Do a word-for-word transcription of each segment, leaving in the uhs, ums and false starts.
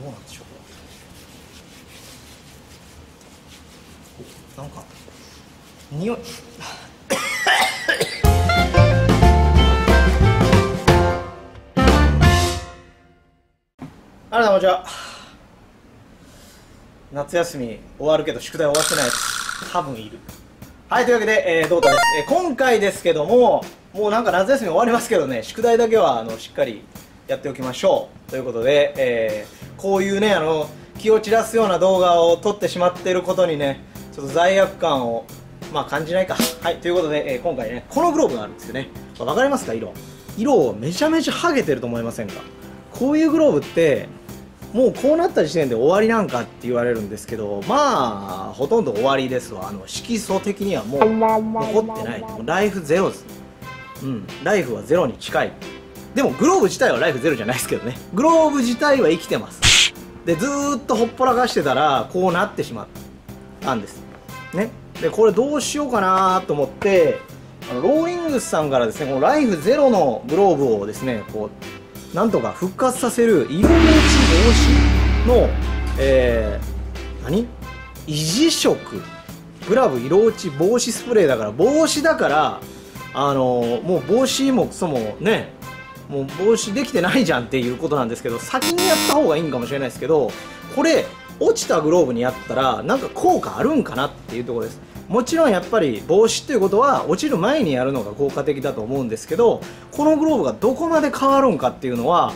どうなんでしょうか。なんか匂いあら、こんにちは。夏休み終わるけど宿題終わってないやつ多分いる。はい、というわけで、えー、どうだです、えー、今回ですけども、もうなんか夏休み終わりますけどね、宿題だけはあのしっかりやっておきましょうということで、えー、こういうね、あの気を散らすような動画を撮ってしまっていることにね、ちょっと罪悪感をまあ感じないか。はい、ということで、えー、今回ね、このグローブがあるんですよね。わかりますか、色。色めちゃめちゃハゲてると思いませんか。こういうグローブって、もうこうなった時点で終わりなんかって言われるんですけど、まあ、ほとんど終わりですわ。あの色素的にはもう残ってない。もうライフゼロです。うん、ライフはゼロに近い。でもグローブ自体はライフゼロじゃないですけどね。グローブ自体は生きてます。で、ずーっとほっぽらかしてたら、こうなってしまったんです。ね。で、これどうしようかなと思って、あのローリングスさんからですね、このライフゼロのグローブをですね、こう、なんとか復活させる色持ち防止の、えー、何維持色グラブ色落ち防止スプレーだから、帽子だから、あのー、もう帽子もクソもね、もう帽子できてないじゃんっていうことなんですけど、先にやった方がいいんかもしれないですけど、これ落ちたグローブにやったらなんか効果あるんかなっていうところです。もちろんやっぱり帽子っていうことは落ちる前にやるのが効果的だと思うんですけど、このグローブがどこまで変わるんかっていうのは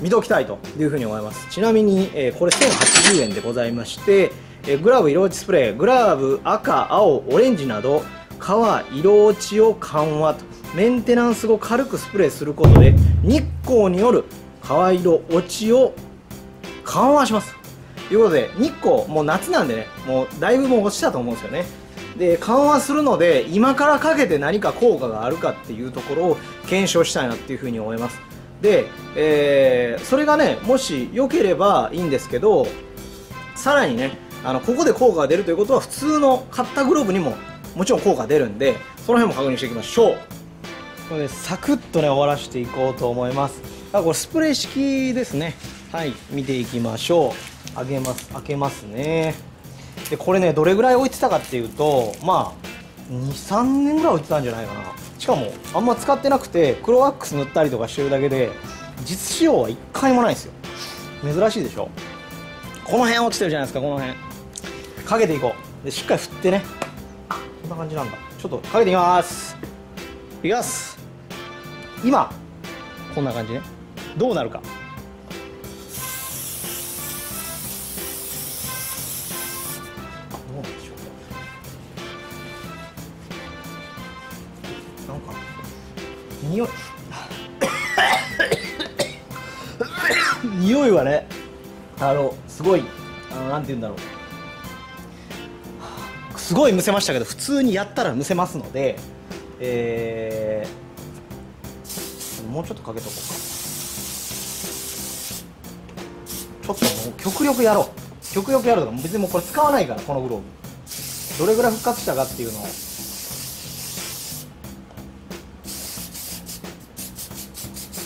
見ときたいというふうに思います。ちなみに、えー、これせんはちじゅうえんでございまして、えー、グラブ色落ちスプレー、グラブ赤青オレンジなど皮色落ちを緩和とメンテナンス後軽くスプレーすることで日光による皮色落ちを緩和しますということで、日光もう夏なんでね、もうだいぶもう落ちたと思うんですよね。で、緩和するので今からかけて何か効果があるかっていうところを検証したいなっていうふうに思います。で、えー、それがね、もし良ければいいんですけど、さらにね、あのここで効果が出るということは普通の買ったグローブにももちろん効果が出るんで、その辺も確認していきましょう。これでサクッとね終わらせていこうと思います。あ、これスプレー式ですね。はい、見ていきましょう。上げます、開けますね。で、これね、どれぐらい置いてたかっていうと、まあにさんねんぐらい置いてたんじゃないかな。しかもあんま使ってなくて黒ワックス塗ったりとかしてるだけで、実使用はいっかいもないんですよ。珍しいでしょ。この辺落ちてるじゃないですか。この辺かけていこう。で、しっかり振ってね。こんな感じなんだ。ちょっとかけていきます。いきます。今こんな感じね。どうなるか。匂い匂いはね、あのすごい、あのなんて言うんだろう、すごいむせましたけど、普通にやったらむせますので、えー、もうちょっとかけとこうか。ちょっともう極力やろう、極力やろうとか、別にもうこれ使わないから、このグローブどれぐらい復活したかっていうのを。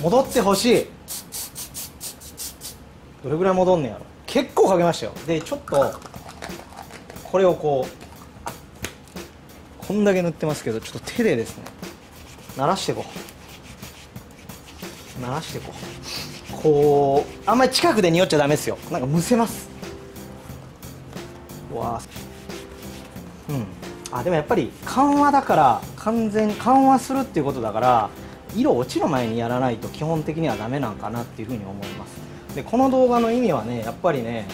戻ってほしい。どれぐらい戻んねやろ。結構かけましたよ。で、ちょっとこれをこう、こんだけ塗ってますけど、ちょっと手でですね、慣らしてこう、慣らしてこう、こうあんまり近くで匂っちゃダメですよ。なんかむせます。うわー、うん。あ、でもやっぱり緩和だから、完全緩和するっていうことだから、色落ちる前にやらないと基本的にはダメなんかなっていうふうに思います。で、この動画の意味はね、やっぱりね、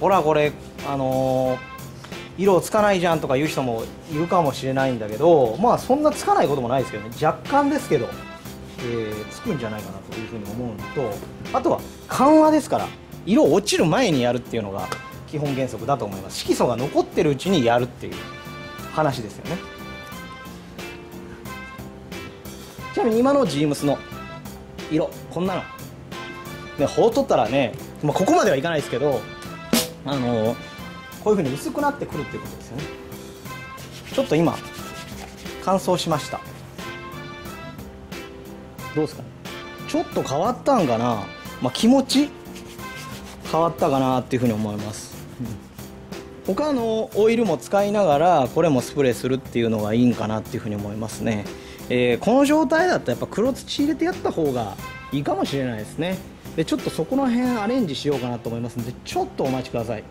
ほらこれ、あのー、色つかないじゃんとか言う人もいるかもしれないんだけど、まあそんなつかないこともないですけどね、若干ですけど、えー、つくんじゃないかなというふうに思うのと、あとは緩和ですから、色落ちる前にやるっていうのが基本原則だと思います。色素が残ってるうちにやるっていう話ですよね。ちなみに今のジームスの色こんなので、ほうとったらね、まあ、ここまではいかないですけど、あのー、こういうふうに薄くなってくるっていうことですよね。ちょっと今乾燥しました。どうですかね。ちょっと変わったんかな、まあ、気持ち変わったかなっていうふうに思います、うん、他のオイルも使いながらこれもスプレーするっていうのがいいんかなっていうふうに思いますね、えー、この状態だったらやっぱ黒土入れてやった方がいいかもしれないですね。でちょっとそこら辺アレンジしようかなと思いますのでちょっとお待ちください。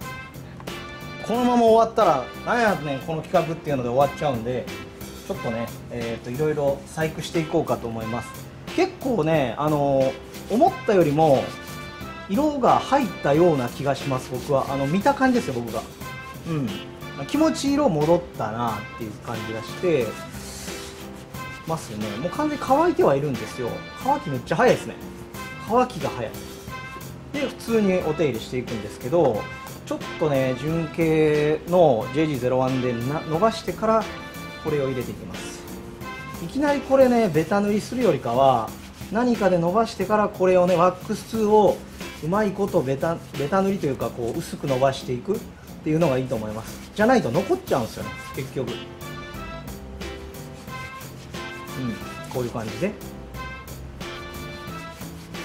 このまま終わったら何やねんこの企画っていうので終わっちゃうんでちょっとね、えーと、いろいろ細工していこうかと思います。結構ね、あのー、思ったよりも色が入ったような気がします。僕はあの見た感じですよ僕が、うん、気持ち色戻ったなっていう感じがしてますよね。もう完全に乾いてはいるんですよ。乾きめっちゃ早いですね。乾きが早いで普通にお手入れしていくんですけどちょっとね純系の ジェイジーゼロワン でな逃してからこれを入れていきます。いきなりこれねベタ塗りするよりかは何かで伸ばしてからこれをねワックスツーをうまいことベタ、ベタ塗りというかこう薄く伸ばしていくっていうのがいいと思います。じゃないと残っちゃうんですよね結局、うん、こういう感じで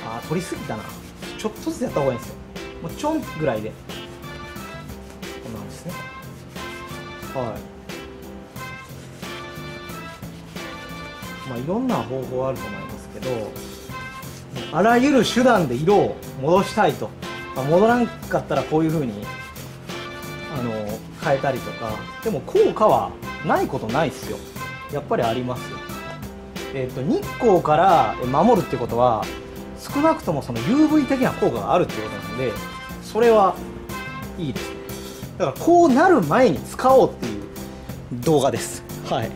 あー取りすぎたな。ちょっとずつやった方がいいんですよ。もうちょんぐらいでこんな感じですね。はいまあ、いろんな方法あると思いますけどあらゆる手段で色を戻したいと、まあ、戻らんかったらこういうふうにあの変えたりとかでも効果はないことないですよ。やっぱりありますよ、えー、と日光から守るってことは少なくともその ユーブイ 的な効果があるってことなのでそれはいいですね。だからこうなる前に使おうっていう動画です。はい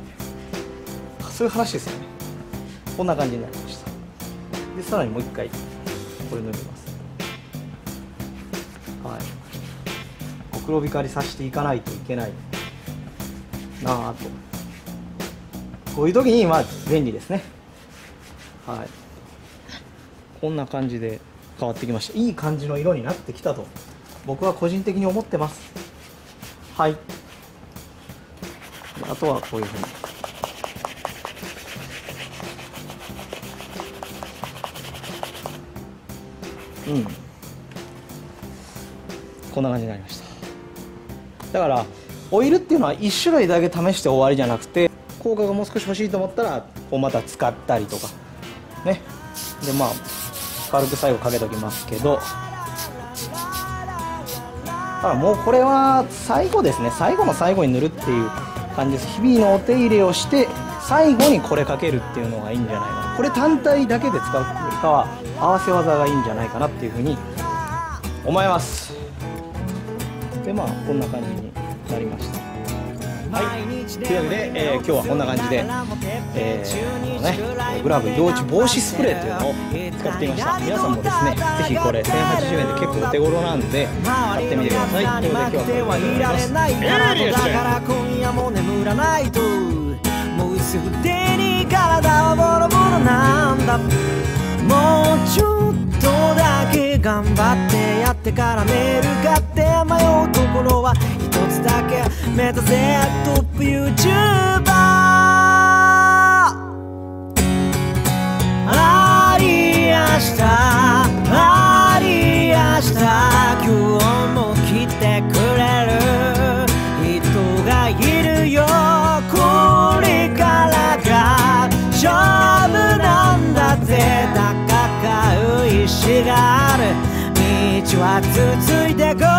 そういう話ですよね。こんな感じになりました。でさらにもう一回これ塗ります、はい、こう黒光りさせていかないといけないなあとこういう時にまあ便利ですね。はいこんな感じで変わってきました。いい感じの色になってきたと僕は個人的に思ってます。はいあとはこういうふうにうん、こんな感じになりました。だからオイルっていうのはいち種類だけ試して終わりじゃなくて効果がもう少し欲しいと思ったらこうまた使ったりとかねでまあ軽く最後かけときますけどただもうこれは最後ですね。最後の最後に塗るっていう感じです。日々のお手入れをして最後にこれかけるっていうのがいいんじゃないかな。これ単体だけで使うっていうよりかは合わせ技がいいんじゃないかなっていうふうに思います。でまあこんな感じになりました。はいというわけで、えー、今日はこんな感じで、えーね、グラブ幼虫防止スプレーというのを使ってみました。皆さんもですねぜひこれせんはちじゅうえんで結構お手頃なんで買ってみてください。というわけで今日はこんな感じでお願いします。もうちょっとだけ頑張ってやってからメール買って迷うところは一つだけ目指せトップ ユーチューバー ありやしたありやした今日も来てくれる人がいるよ。これからが勝負なんだぜ。「道は続いてこう」